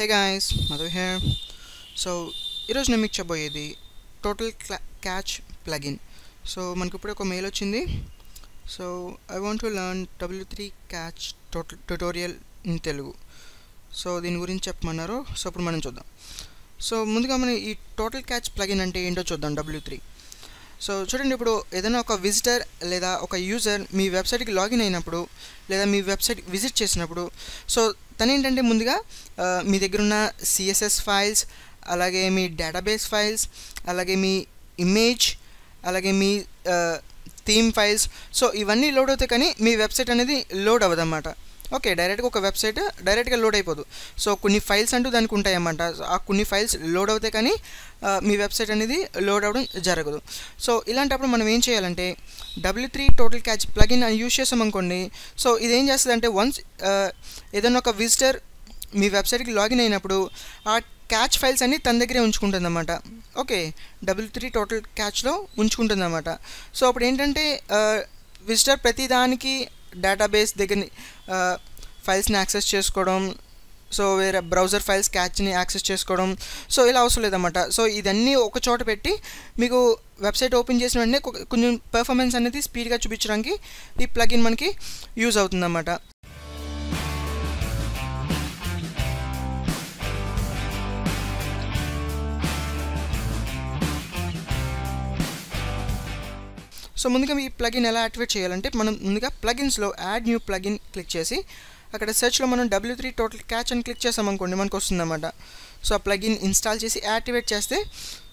Hey guys, Madhu here. So, this is the Total Cache plugin. So, I have a mail. So, I want to learn W3 Cache tutorial in Telugu. So, this is the first. So, this Total Cache plugin is W3. So, chudandi ippudu edaina oka visitor leda oka user mee website ki login ayinappudu leda mee website visit chesinappudu so tane entante munduga mee daggara unna CSS files alage mee database files alage mee image alage mee theme files so ivanni load avuthe kani mee website anedi load avadamata. Okay, direct oka website direct ga load ayipodu so konni files antu daniki untayi amanta aa konni files load avute kani mee website anedi load avadam jaragadu so ilantappudu manam em cheyalante W3 Total Cache plugin ani use chesam ankondi so ide em chestadante once edanna oka visitor mee website ki login ayinappudu aa cache files anni tan daggare unchukuntundannamata. Okay, W3 Total Cache lo unchukuntundannamata so appudu entante visitor prati daniki database files ni access chesukodam so where browser files cache ni access chesukodam so ila avasaram ledamata so idanni oka chota petti meeku website open chesina venne konచెం performance అనేది speed ga చూపించడానికి ఈ plugin మనకి use అవుతుందన్నమాట. So ముందుగా ఈ plugin ఎలా activate చేయాలంటే మనం ముందుగా ప్లగిన్స్ లో యాడ్ న్యూ ప్లగిన్ క్లిక్ చేసి అక్కడ సెర్చ్ లో మనం W3 Total Cache అని క్లిక్ చేసాం అనుకోండి మనకు వస్తుందన్నమాట. సో ఆ ప్లగిన్ ఇన్స్టాల్ చేసి యాక్టివేట్ చేస్తే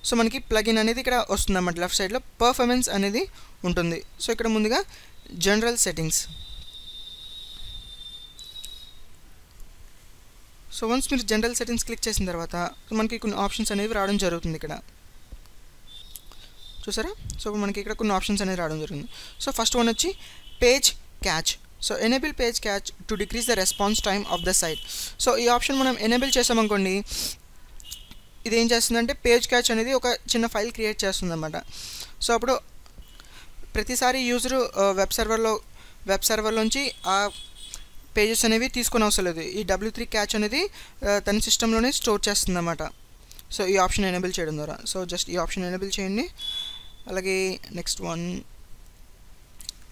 సో మనకి ప్లగిన్ అనేది ఇక్కడ వస్తుందన్నమాట. లెఫ్ట్ సైడ్ లో పర్ఫార్మెన్స్ అనేది ఉంటుంది. సో ఇక్కడ ముందుగా జనరల్ సెట్టింగ్స్. సో వన్స్ మీరు జనరల్ సెట్టింగ్స్ క్లిక్ చేసిన తర్వాత మనకి కొన్ని ఆప్షన్స్ అనేవి రావడం జరుగుతుంది ఇక్కడ. చూసారా సో మనకి ఇక్కడ కొన్ని ఆప్షన్స్ అనేది రావడం జరుగుతుంది. సో ఫస్ట్ వన్ వచ్చి page cache so enable page cache to decrease the response time of the site so ఈ ఆప్షన్ మనం ఎనేబుల్ చేసామనుకోండి ఇదేం చేస్తుందంటే పేజ్ క్యాచ్ అనేది ఒక చిన్న ఫైల్ క్రియేట్ చేస్తుందన్నమాట. సో అప్పుడు ప్రతిసారి యూజరు వెబ్ సర్వర్లోంచి ఆ పేజెస్ అనేవి తీసుకొని అవసరం లేదు ఈ W3 క్యాచ్ అనేది తన సిస్టంలోనే స్టోర్ చేస్తుందన్నమాట. సో ఈ ఆప్షన్ ఎనేబుల్ చేయడం ద్వారా సో జస్ట్ ఈ ఆప్షన్ ఎనేబుల్ చేయండి. అలాగే నెక్స్ట్ వన్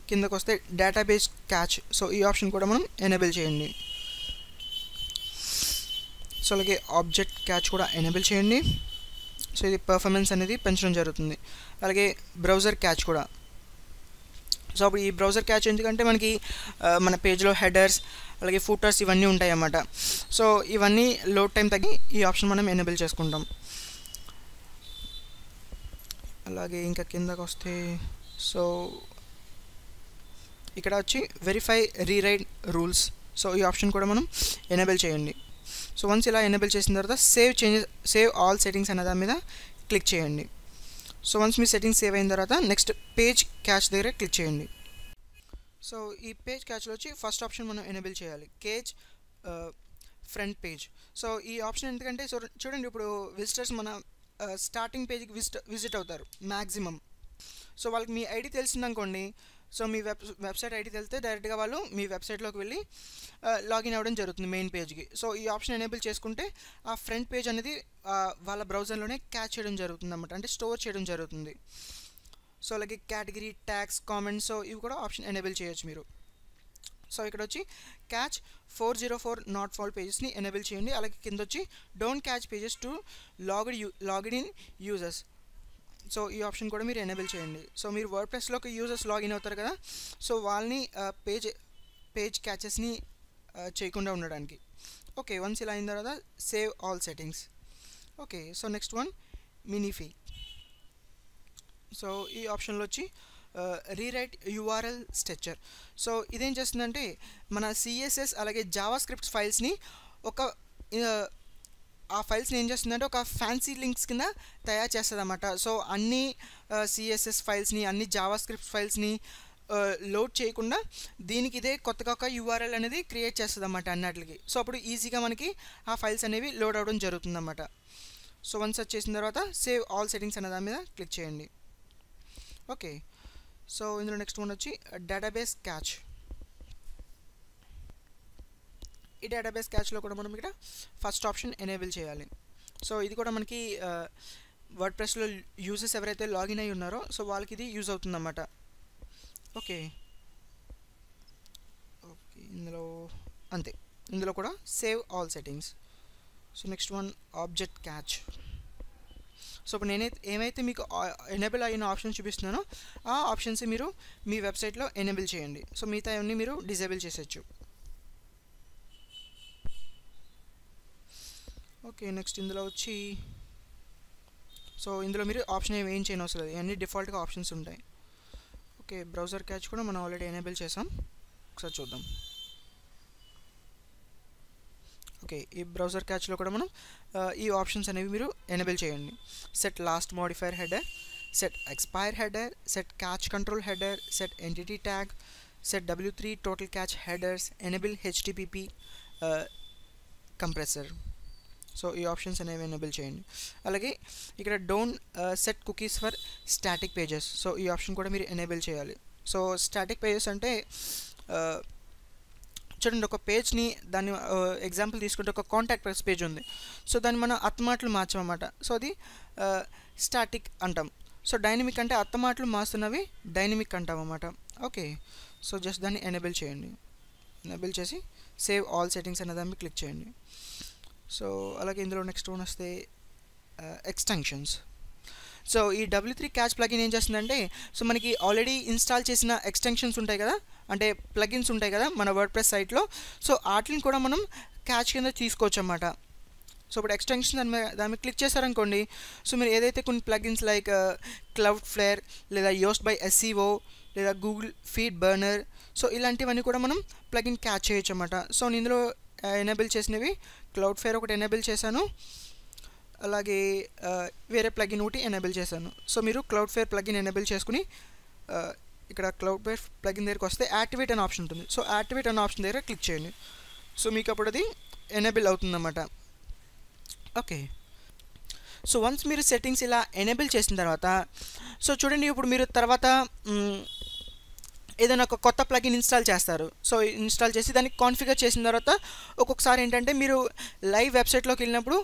కిందకు వస్తే డేటాబేస్ క్యాచ్ సో ఈ ఆప్షన్ కూడా మనం ఎనేబుల్ చేయండి. సో అలాగే ఆబ్జెక్ట్ క్యాచ్ కూడా ఎనేబుల్ చేయండి. సో ఇది పర్ఫార్మెన్స్ అనేది పెంచడం జరుగుతుంది. అలాగే బ్రౌజర్ క్యాచ్ కూడా సో అప్పుడు ఈ బ్రౌజర్ క్యాచ్ ఎందుకంటే మనకి మన పేజ్లో హెడర్స్ అలాగే ఫూటర్స్ ఇవన్నీ ఉంటాయి అన్నమాట. సో ఇవన్నీ లోడ్ టైం తగ్గి ఈ ఆప్షన్ మనం ఎనేబుల్ చేసుకుంటాం. అలాగే ఇంకా కిందకు వస్తే సో ఇక్కడ వచ్చి వెరిఫై రీరైట్ రూల్స్ సో ఈ ఆప్షన్ కూడా మనం ఎనేబుల్ చేయండి. సో వన్స్ ఇలా ఎనేబుల్ చేసిన తర్వాత save changes save all settings అనే దాని మీద క్లిక్ చేయండి. సో వన్స్ మీ సెట్టింగ్స్ సేవ్ అయిన తర్వాత నెక్స్ట్ పేజ్ క్యాచ్ దగ్గర క్లిక్ చేయండి. సో ఈ పేజ్ క్యాచ్లో వచ్చి ఫస్ట్ ఆప్షన్ మనం ఎనేబుల్ చేయాలి కేజ్ ఫ్రంట్ పేజ్ సో ఈ ఆప్షన్ ఎందుకంటే సో చూడండి ఇప్పుడు విజిటర్స్ మన స్టార్టింగ్ పేజ్కి విజిట్ అవుతారు మ్యాక్సిమం సో వాళ్ళకి మీ ఐడి తెలిసిందనుకోండి సో మీ వెబ్సైట్ ఐడి తెలిస్తే డైరెక్ట్గా వాళ్ళు మీ వెబ్సైట్లోకి వెళ్ళి లాగిన్ అవ్వడం జరుగుతుంది మెయిన్ పేజ్కి. సో ఈ ఆప్షన్ ఎనేబుల్ చేసుకుంటే ఆ ఫ్రంట్ పేజ్ అనేది వాళ్ళ బ్రౌజర్లోనే క్యాచ్ చేయడం జరుగుతుంది అన్నమాట అంటే స్టోర్ చేయడం జరుగుతుంది. సో అలాగే కేటగిరీ ట్యాగ్స్ కామెంట్స్ సో ఇవి కూడా ఆప్షన్ ఎనేబుల్ చేయొచ్చు మీరు. సో ఇక్కడ వచ్చి క్యాచ్ 404 నాట్ ఫాల్ పేజెస్ని ఎనేబుల్ చేయండి. అలాగే కింద వచ్చి don't cache pages to login in users so ఈ ఆప్షన్ కూడా మీరు ఎనేబుల్ చేయండి. సో మీరు వర్డ్ ప్రెస్లోకి యూజర్స్ లాగిన్ అవుతారు కదా సో వాళ్ళని పేజ్ క్యాచెస్ని చేయకుండా ఉండడానికి. ఓకే వన్స్ ఇలా అయిన తర్వాత save all settings. Okay so next one minify so ఈ ఆప్షన్లో వచ్చి రీరైట్ యూఆర్ఎల్ స్ట్రక్చర్ సో ఇదేం చేస్తుందంటే మన సిఎస్ఎస్ అలాగే జావాస్క్రిప్ట్ ఫైల్స్ని ఒక ఆ ఫైల్స్ని ఏం చేస్తుందంటే ఒక ఫ్యాన్సీ లింక్స్ కింద తయారు చేస్తుంది అన్నమాట. సో అన్ని సిఎస్ఎస్ ఫైల్స్ని అన్ని జావాస్క్రిప్ట్ ఫైల్స్ని లోడ్ చేయకుండా దీనికి ఇదే కొత్తగా ఒక యూఆర్ఎల్ అనేది క్రియేట్ చేస్తుంది అన్నమాట అన్నిటికి. సో అప్పుడు ఈజీగా మనకి ఆ ఫైల్స్ అనేవి లోడ్ అవ్వడం జరుగుతుంది అన్నమాట. సో వన్స్ వచ్చేసిన తర్వాత సేవ్ ఆల్ సెట్టింగ్స్ అనే దాని మీద క్లిక్ చేయండి. ఓకే సో ఇందులో నెక్స్ట్ వన్ వచ్చి డేటాబేస్ క్యాచ్ ఈ డేటాబేస్ క్యాచ్లో కూడా మనం ఇక్కడ ఫస్ట్ ఆప్షన్ ఎనేబుల్ చేయాలి. సో ఇది కూడా మనకి వర్డ్ప్రెస్లో యూజర్స్ ఎవరైతే లాగిన్ అయ్యి ఉన్నారో సో వాళ్ళకి ఇది యూజ్ అవుతుందన్నమాట. ఓకే ఓకే ఇందులో అంతే, ఇందులో కూడా save all settings. So next one object cache. So ఇప్పుడు నేనైతే ఏమైతే మీకు ఎనేబుల్ అయిన ఆప్షన్స్ చూపిస్తున్నానో ఆ ఆప్షన్స్ మీరు మీ వెబ్సైట్లో ఎనేబుల్ చేయండి. సో మిగతా ఇవన్నీ మీరు డిజేబుల్ చేసేయచ్చు. ఓకే నెక్స్ట్ ఇందులో వచ్చి సో ఇందులో మీరు ఆప్షన్ ఏం చేయని అవసరం లేదు, ఇవన్నీ డిఫాల్ట్గా ఆప్షన్స్ ఉంటాయి. ఓకే బ్రౌజర్ క్యాచ్ కూడా మనం ఆల్రెడీ ఎనేబుల్ చేసాం, ఒకసారి చూద్దాం. ఓకే ఈ బ్రౌజర్ క్యాచ్లో కూడా మనం ఈ ఆప్షన్స్ అనేవి మీరు ఎనేబుల్ చేయండి. Set last modifier header, set expire header, set cache control header, set entity tag, set W3 total cache headers, enable HTTP compressor. So ఈ ఆప్షన్స్ అనేవి ఎనేబుల్ చేయండి. అలాగే ఇక్కడ don't set cookies for static pages, so ఈ option కూడా మీరు enable చేయాలి. So static pages అంటే చూడండి, ఒక పేజ్ని దాన్ని ఎగ్జాంపుల్ తీసుకుంటే ఒక కాంటాక్ట్ పేజ్ ఉంది, సో దాన్ని మనం అత్తమాటలు మార్చమన్నమాట. సో అది స్టాటిక్ అంటాం. సో డైనమిక్ అంటే అత్తమాటలు మార్చున్నవి డైనమిక్ అంటాం అన్నమాట. ఓకే సో జస్ట్ దాన్ని ఎనేబుల్ చేయండి. ఎనేబుల్ చేసి సేవ్ ఆల్ సెట్టింగ్స్ అనే దాన్ని క్లిక్ చేయండి. సో అలాగే ఇందులో నెక్స్ట్ వన్ వస్తే ఎక్స్టెన్షన్స్. సో ఈ W3 క్యాచ్ ప్లగిన్ ఏం చేస్తుందంటే సో మనకి ఆల్రెడీ ఇన్స్టాల్ చేసిన ఎక్స్టెన్షన్స్ ఉంటాయి కదా, అంటే ప్లగిన్స్ ఉంటాయి కదా మన వర్డ్ప్రెస్ సైట్లో, సో వాటిని కూడా మనం క్యాచ్ కింద తీసుకోవచ్చు అన్నమాట. సో ఇప్పుడు ఎక్స్టెన్షన్ దాని మీద క్లిక్ చేశారనుకోండి, సో మీరు ఏదైతే కొన్ని ప్లగిన్స్ లైక్ Cloudflare లేదా Yoast by SEO లేదా Google FeedBurner, సో ఇలాంటివన్నీ కూడా మనం ప్లగిన్ క్యాచ్ చేయొచ్చు అన్నమాట. సో నేను ఇందులో ఎనేబుల్ చేసినవి Cloudflare ఒకటి ఎనేబుల్ చేశాను, అలాగే వేరే ప్లగిన్ ఒకటి ఎనేబుల్ చేశాను. సో మీరు Cloudflare ప్లగిన్ ఎనేబుల్ చేసుకుని ఇక్కడ Cloudflare ప్లగిన్ దగ్గరికి వస్తే యాక్టివేట్ అనే ఆప్షన్ ఉంటుంది. సో యాక్టివేట్ అనే ఆప్షన్ దగ్గర క్లిక్ చేయండి. సో మీకు అప్పుడు అది ఎనేబుల్ అవుతుందన్నమాట. ఓకే సో వన్స్ మీరు సెట్టింగ్స్ ఇలా ఎనేబుల్ చేసిన తర్వాత సో చూడండి, ఇప్పుడు మీరు తర్వాత ఏదైనా ఒక కొత్త ప్లగిన్ ఇన్స్టాల్ చేస్తారు. సో ఇన్స్టాల్ చేసి దాన్ని కాన్ఫిగర్ చేసిన తర్వాత ఒక్కొక్కసారి ఏంటంటే మీరు లైవ్ వెబ్సైట్లోకి వెళ్ళినప్పుడు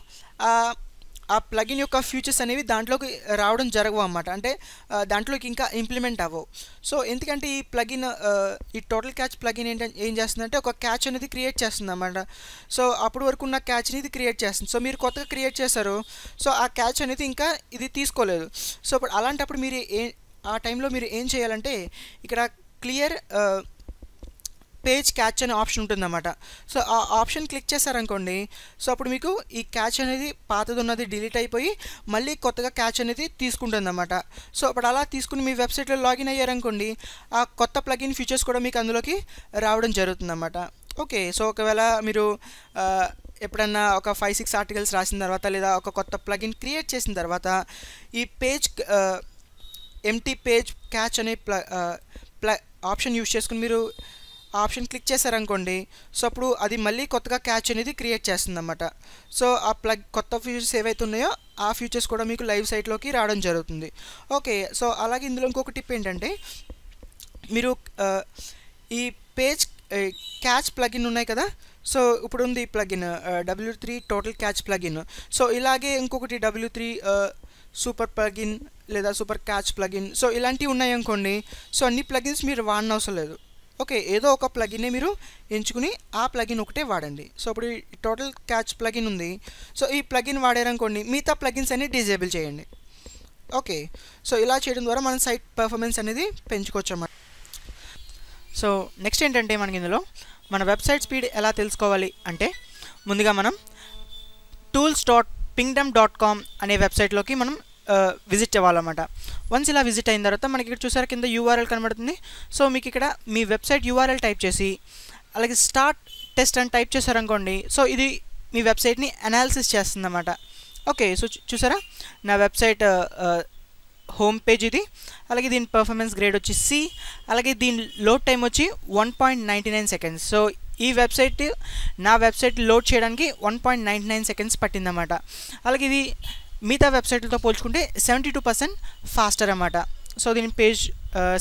ఆ ప్లగిన్ యొక్క ఫీచర్స్ అనేవి దాంట్లోకి రావడం జరగవు అన్నమాట, అంటే దాంట్లోకి ఇంకా ఇంప్లిమెంట్ అవ్వవు. సో ఎందుకంటే ఈ ప్లగిన్ ఈ టోటల్ క్యాచ్ ప్లగిన్ ఏం చేస్తుందంటే ఒక క్యాచ్ అనేది క్రియేట్ చేస్తుంది అన్నమాట. సో అప్పుడు వరకు ఉన్న క్యాచ్ని ఇది క్రియేట్ చేస్తుంది. సో మీరు కొత్తగా క్రియేట్ చేశారు, సో ఆ క్యాచ్ అనేది ఇంకా ఇది తీసుకోలేదు. సో ఇప్పుడు అలాంటప్పుడు మీరు ఆ టైంలో మీరు ఏం చేయాలంటే ఇక్కడ క్లియర్ పేజ్ క్యాచ్ అనే ఆప్షన్ ఉంటుందన్నమాట. సో ఆ ఆప్షన్ క్లిక్ చేశారనుకోండి, సో అప్పుడు మీకు ఈ క్యాచ్ అనేది పాతది ఉన్నది డిలీట్ అయిపోయి మళ్ళీ కొత్తగా క్యాచ్ అనేది తీసుకుంటుందన్నమాట. సో అప్పుడు అలా తీసుకుని మీ వెబ్సైట్లో లాగిన్ అయ్యారనుకోండి, ఆ కొత్త ప్లగిన్ ఫీచర్స్ కూడా మీకు అందులోకి రావడం జరుగుతుందన్నమాట. ఓకే సో ఒకవేళ మీరు ఎప్పుడన్నా ఒక 5-6 ఆర్టికల్స్ రాసిన తర్వాత లేదా ఒక కొత్త ప్లగిన్ క్రియేట్ చేసిన తర్వాత ఈ పేజ్ ఎంటీ పేజ్ క్యాచ్ అనే ఆప్షన్ యూజ్ చేసుకుని మీరు ఆప్షన్ క్లిక్ చేశారనుకోండి, సో అప్పుడు అది మళ్ళీ కొత్తగా క్యాచ్ అనేది క్రియేట్ చేస్తుందన్నమాట. సో ఆ కొత్త ఫీచర్స్ ఏవైతే ఉన్నాయో ఆ ఫీచర్స్ కూడా మీకు లైవ్ సైట్లోకి రావడం జరుగుతుంది. ఓకే సో అలాగే ఇందులో ఇంకొక టిప్ ఏంటంటే మీరు ఈ పేజ్ క్యాచ్ ప్లగిన్ ఉన్నాయి కదా, సో ఇప్పుడు ఉంది ఈ plugin W3 total cache plugin. So ఇలాగే ఇంకొకటి W3 సూపర్ ప్లగిన్ లేదా సూపర్ క్యాచ్ ప్లగిన్, సో ఇలాంటివి ఉన్నాయనుకోండి. సో అన్ని ప్లగిన్స్ మీరు వాడనవసరం లేదు. ఓకే ఏదో ఒక ప్లగిన్నే మీరు ఎంచుకుని ఆ ప్లగిన్ ఒకటే వాడండి. సో ఇప్పుడు ఈ టోటల్ క్యాచ్ ప్లగిన్ ఉంది, సో ఈ ప్లగిన్ వాడారనుకోండి మిగతా ప్లగిన్స్ అన్ని డిజేబుల్ చేయండి. ఓకే సో ఇలా చేయడం ద్వారా మనం సైట్ పర్ఫార్మెన్స్ అనేది పెంచుకోవచ్చు అన్నమాట. సో నెక్స్ట్ ఏంటంటే మనకి ఇందులో మన వెబ్సైట్ స్పీడ్ ఎలా తెలుసుకోవాలి అంటే ముందుగా మనం tools.pingdom.com అనే వెబ్సైట్లోకి మనం విజిట్ అవ్వాలన్నమాట. వన్స్ ఇలా విజిట్ అయిన తర్వాత మనకి ఇక్కడ చూసారా కింద URL కనబడుతుంది. సో మీకు ఇక్కడ మీ వెబ్సైట్ URL టైప్ చేసి అలాగే స్టార్ట్ టెస్ట్ అని టైప్ చేశారనుకోండి, సో ఇది మీ వెబ్సైట్ని అనాలిసిస్ చేస్తుందన్నమాట. ఓకే సో చూసారా నా వెబ్సైట్ హోమ్ పేజ్ ఇది, అలాగే దీని పర్ఫార్మెన్స్ గ్రేడ్ వచ్చి C, అలాగే దీని లోడ్ టైం వచ్చి 1.99 సెకండ్స్. సో ఈ వెబ్సైట్ నా వెబ్సైట్ లోడ్ చేయడానికి 1.99 సెకండ్స్ పట్టిందన్నమాట. అలాగే ఇది మిగతా వెబ్సైట్లతో పోల్చుకుంటే 72% ఫాస్టర్ అన్నమాట. సో దీని పేజ్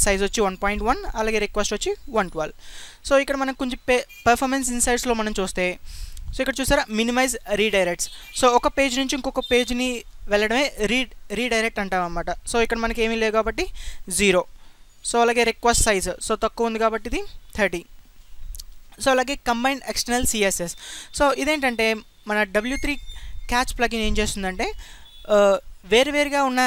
సైజ్ వచ్చి 1.1 అలాగే రిక్వెస్ట్ వచ్చి 112 సో ఇక్కడ మనం కొంచెం పర్ఫార్మెన్స్ ఇన్సైట్స్ లో మనం చూస్తే సో ఇక్కడ చూసారా మినిమైజ్ రీడైరెక్ట్స్ సో ఒక పేజ్ నుంచి ఇంకొక పేజ్ ని వెళ్ళడమే రీడైరెక్ట్ అంటాం అన్నమాట సో ఇక్కడ మనకి ఏమీ లేదు కాబట్టి 0 సో అలాగే రిక్వెస్ట్ సైజ్ సో తక్కువ ఉంది కాబట్టి ఇది 30 సో అలాగే కంబైన్డ్ ఎక్స్టర్నల్ సిఎస్ఎస్ సో ఇదేంటంటే మన W3 క్యాచ్ ప్లగిన్ ఏం చేస్తుందంటే వేర్వేరుగా ఉన్న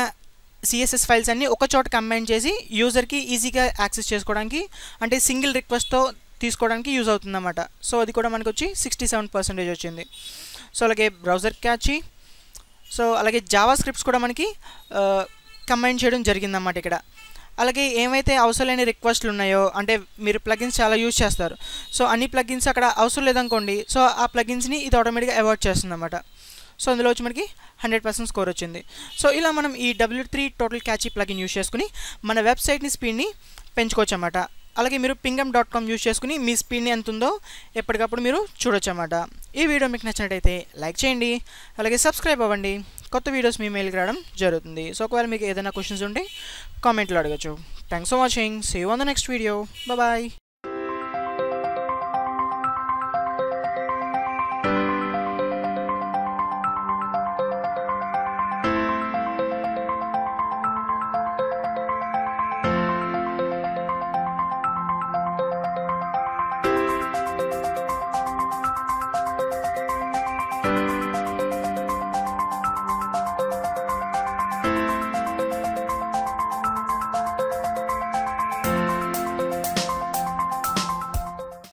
CSS ఫైల్స్ అన్ని ఒక చోట కంబైన్ చేసి యూజర్ కి ఈజీగా యాక్సెస్ చేసుకోవడానికి అంటే సింగిల్ రిక్వెస్ట్ తో తీసుకోవడానికి యూస్ అవుతుందన్నమాట సో అది కూడా మనకు వచ్చి 67% వచ్చింది సో అలాగే బ్రౌజర్ క్యాచ్ సో అలాగే జావా స్క్రిప్ట్స్ కూడా మనకి కంబైన్ చేయడం జరిగిందన్నమాట ఇక్కడ అలాగే ఏమైతే అవసరం లేని రిక్వెస్ట్లు ఉన్నాయో అంటే మీరు ప్లగిన్స్ చాలా యూజ్ చేస్తారు సో అన్ని ప్లగిన్స్ అక్కడ అవసరం లేదనుకోండి సో ఆ ప్లగిన్స్ని ఇది ఆటోమేటిక్గా అవాయిడ్ చేస్తుందన్నమాట సో అందులో వచ్చి మనకి 100% స్కోర్ వచ్చింది సో ఇలా మనం ఈ W3 total cache plugin use చేసుకుని మన వెబ్సైట్ని స్పీడ్ని పెంచుకోవచ్చు అన్నమాట అలాగే మీరు pingdom.com యూజ్ చేసుకుని మీ స్పీడ్ని ఎంత ఉందో ఎప్పటికప్పుడు మీరు చూడొచ్చు అన్నమాట ఈ వీడియో మీకు నచ్చినట్టయితే లైక్ చేయండి అలాగే సబ్స్క్రైబ్ అవ్వండి కొత్త వీడియోస్ మీ మెయిల్కి రావడం జరుగుతుంది సో ఒకవేళ మీకు ఏదైనా క్వశ్చన్స్ ఉంటే కామెంట్లో అడగచ్చు thanks for watching see you on the next video bye